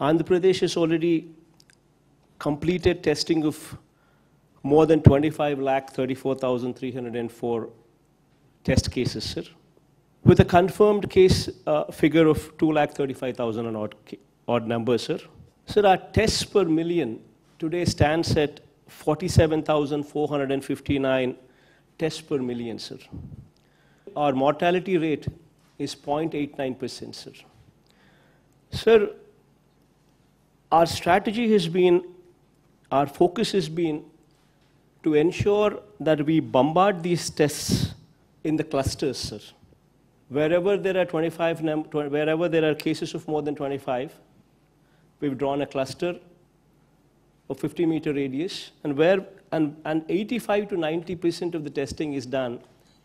Andhra Pradesh has already completed testing of more than 25,34,304 test cases, sir, with a confirmed case figure of 2,35,000 and odd numbers, sir. Sir, our tests per million today stands at 47,459 tests per million, sir. Our mortality rate is 0.89%, sir. Sir, our strategy has been, our focus has been to ensure that we bombard these tests in the clusters, sir. Wherever there are cases of more than 25, we've drawn a cluster of 50-meter radius, and 85 to 90% of the testing is done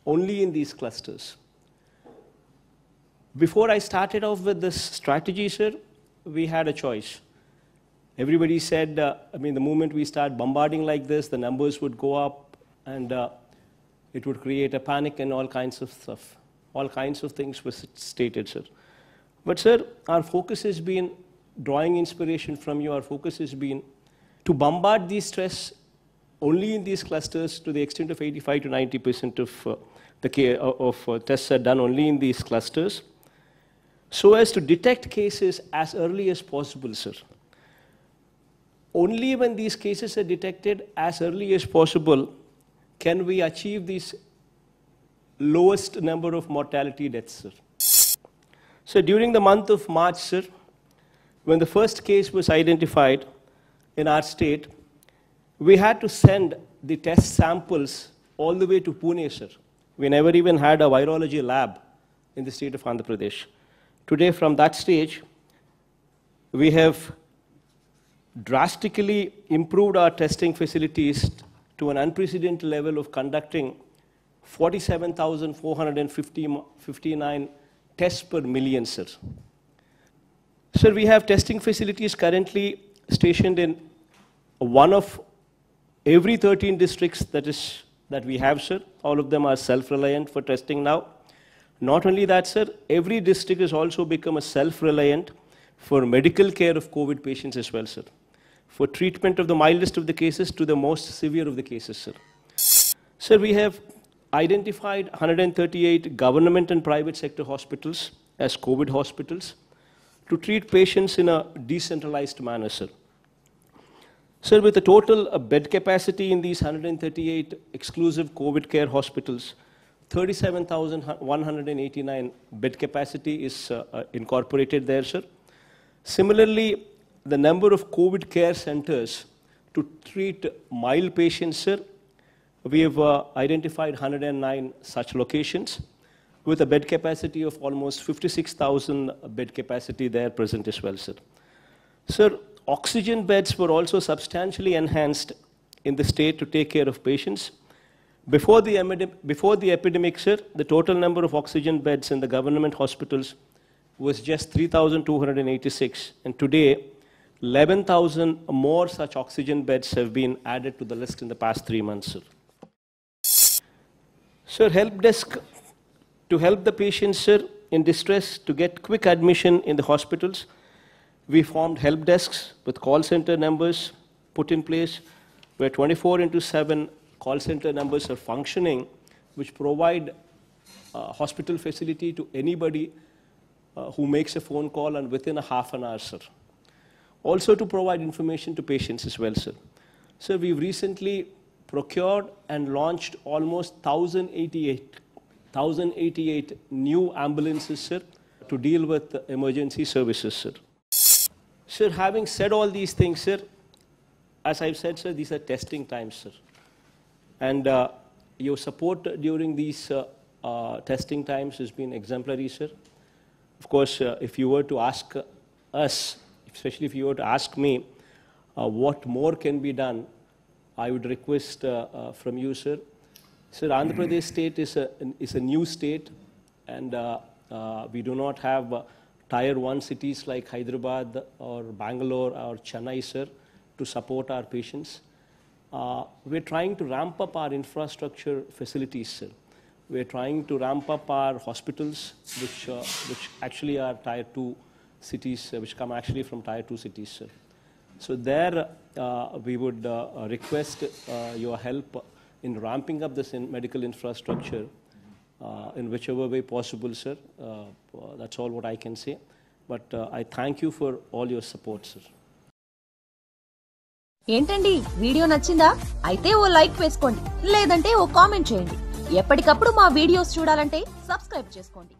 only in these clusters. Before I started off with this strategy, sir, we had a choice. Everybody said, the moment we start bombarding like this, the numbers would go up and it would create a panic and all kinds of stuff. All kinds of things were stated, sir. But, sir, our focus has been drawing inspiration from you. Our focus has been to bombard these tests only in these clusters to the extent of 85 to 90% of tests are done only in these clusters, so as to detect cases as early as possible, sir. Only when these cases are detected as early as possible can we achieve this lowest number of mortality deaths, sir. So during the month of March, sir, when the first case was identified in our state, we had to send the test samples all the way to Pune, sir. We never even had a virology lab in the state of Andhra Pradesh. Today, from that stage, we have drastically improved our testing facilities to an unprecedented level of conducting 47,459 tests per million, sir. Sir, we have testing facilities currently stationed in one of every 13 districts that we have, sir. All of them are self-reliant for testing now. Not only that, sir, every district has also become a self-reliant for medical care of COVID patients as well, sir. For treatment of the mildest of the cases to the most severe of the cases, sir. Sir, we have identified 138 government and private sector hospitals as COVID hospitals to treat patients in a decentralized manner, sir. Sir, with a total bed capacity in these 138 exclusive COVID care hospitals, 37,189 bed capacity is incorporated there, sir. Similarly, the number of COVID care centers to treat mild patients, sir, we have identified 109 such locations with a bed capacity of almost 56,000 bed capacity there present as well, sir. Sir, oxygen beds were also substantially enhanced in the state to take care of patients. Before the epidemic, sir, the total number of oxygen beds in the government hospitals was just 3,286, and today 11,000 more such oxygen beds have been added to the list in the past 3 months, sir. Sir, help desk to help the patients, sir, in distress to get quick admission in the hospitals. We formed help desks with call center numbers put in place where 24/7 call center numbers are functioning, which provide hospital facility to anybody who makes a phone call and within a half an hour, sir. Also to provide information to patients as well, sir. Sir, we've recently procured and launched almost 1,088 new ambulances, sir, to deal with emergency services, sir. Sir, having said all these things, sir, as I've said, sir, these are testing times, sir. And your support during these testing times has been exemplary, sir. Of course, if you were to ask us, especially if you were to ask me what more can be done, I would request from you, sir. Sir, Andhra Pradesh state is a new state, and we do not have tier 1 cities like Hyderabad or Bangalore or Chennai, sir, to support our patients. We're trying to ramp up our infrastructure facilities, sir. We're trying to ramp up our hospitals, which actually are tier 2 cities, which come actually from tier 2 cities, sir. So there we would request your help in ramping up this medical infrastructure in whichever way possible, sir. That's all what I can say. But I thank you for all your support, sir. ఏంటండి video నచ్చిందా అయితే ఓ like వేసుకోండి లేదంటే ఓ comment చేయండి ఎప్పటికప్పుడు మా videos చూడాలంటే subscribe చేసుకోండి